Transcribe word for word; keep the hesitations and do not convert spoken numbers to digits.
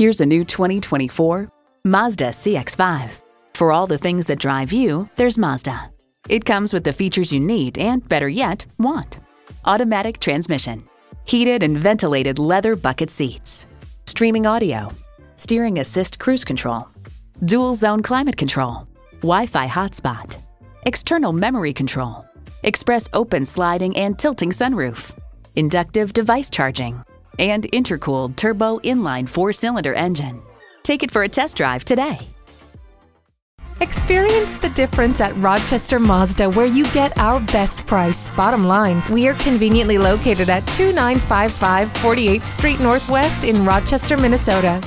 Here's a new twenty twenty-four Mazda C X five. For all the things that drive you, there's Mazda. It comes with the features you need and, better yet, want. Automatic transmission, heated and ventilated leather bucket seats, streaming audio, steering assist cruise control, dual zone climate control, Wi-Fi hotspot, external memory control, express open sliding and tilting sunroof, inductive device charging, and intercooled turbo inline four-cylinder engine. Take it for a test drive today. Experience the difference at Rochester Mazda, where you get our best price. Bottom line, we are conveniently located at two nine five five forty-eighth Street Northwest in Rochester, Minnesota.